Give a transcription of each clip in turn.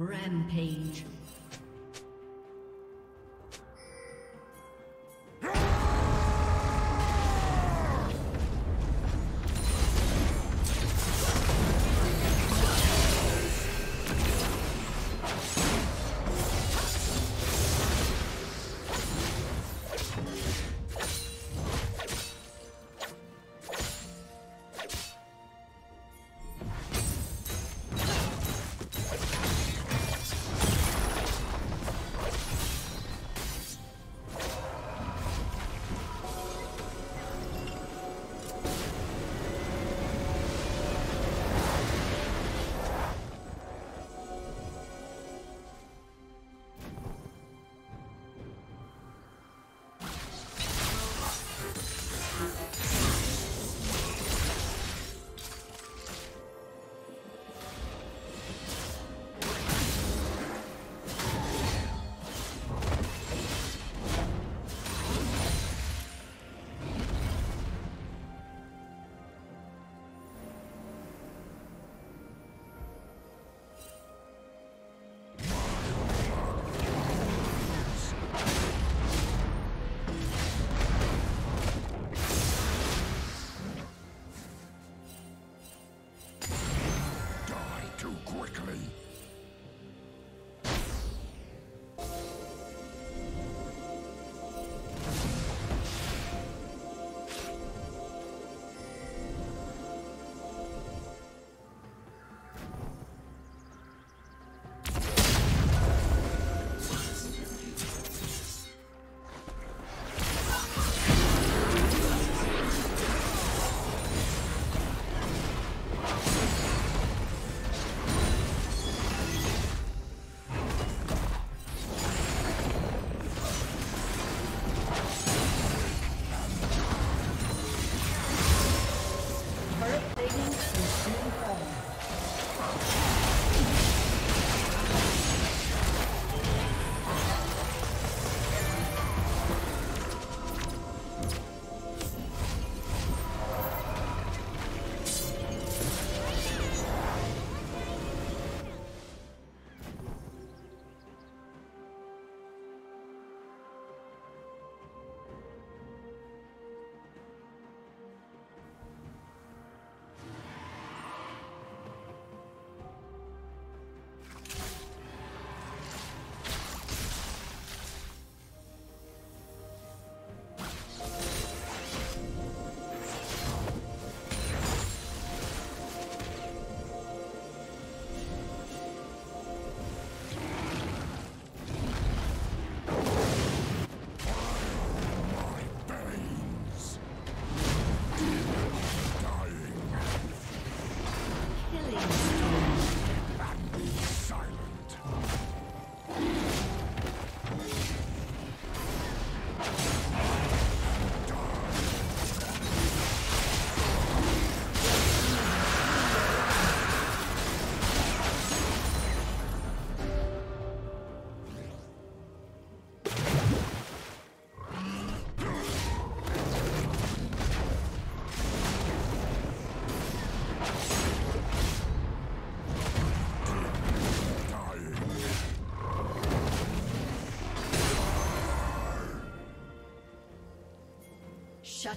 Rampage. Shut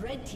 Red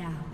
down.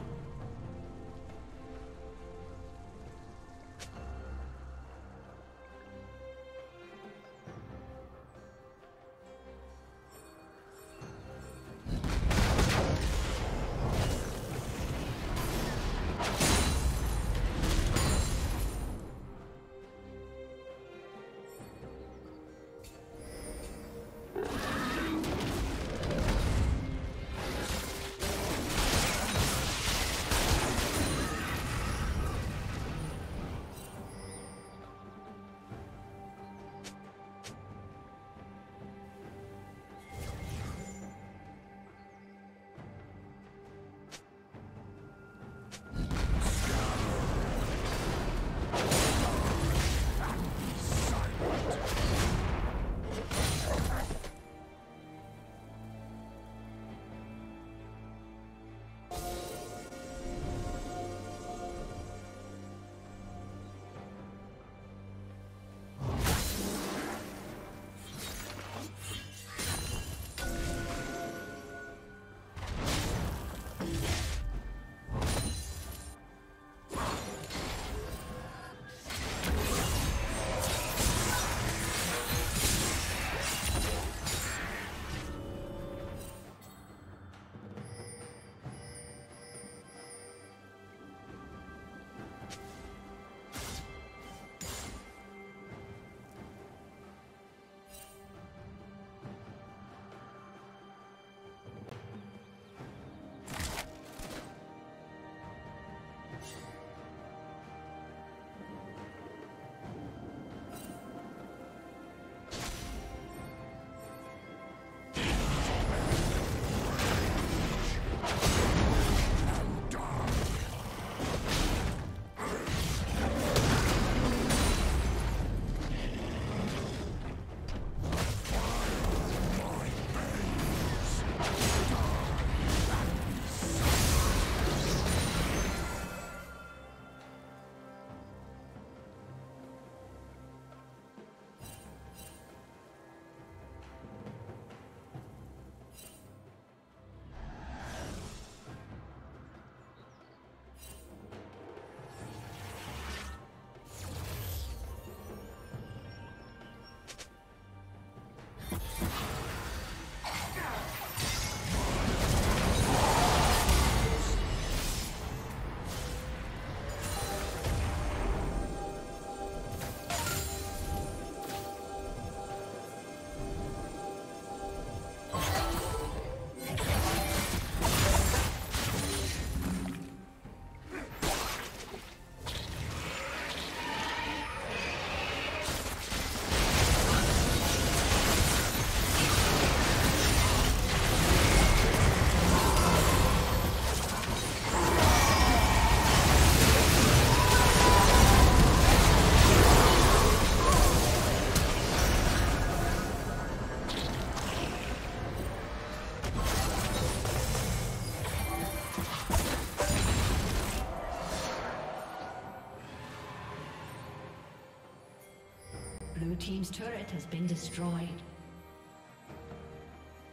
Blue team's turret has been destroyed.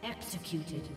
Executed.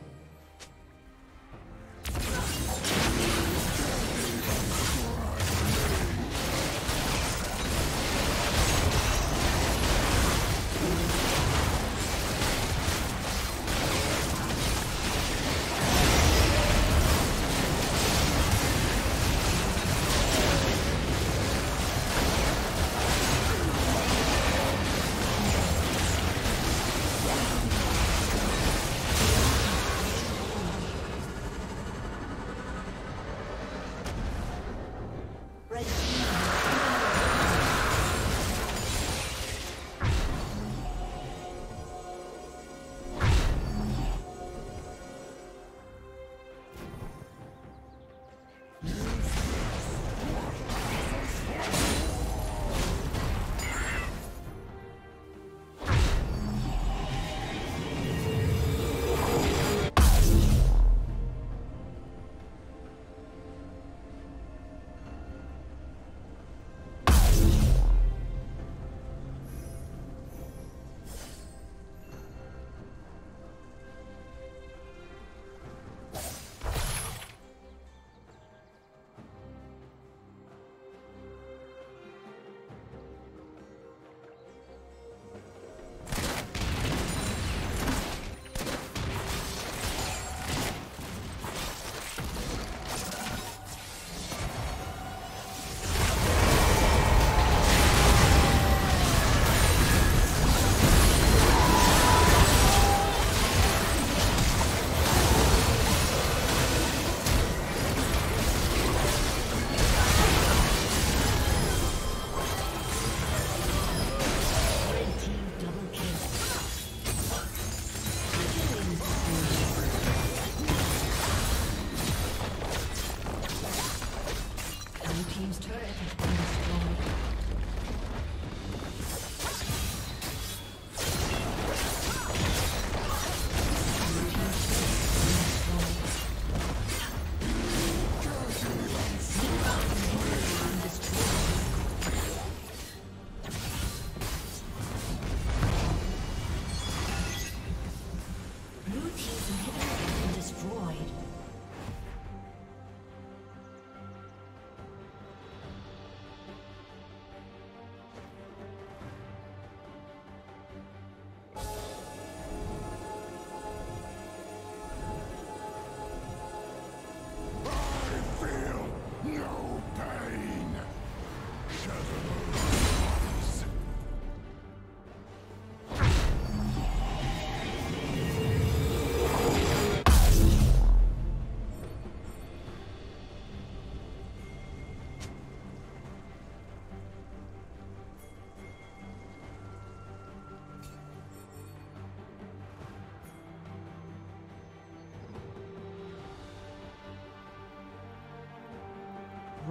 Blue team's turret has been destroyed.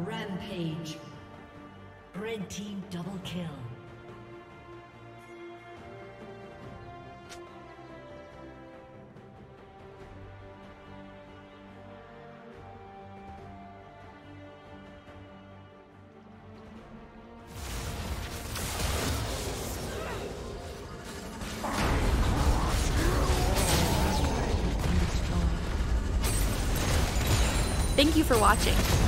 Rampage. Red team double kill. Thank you for watching.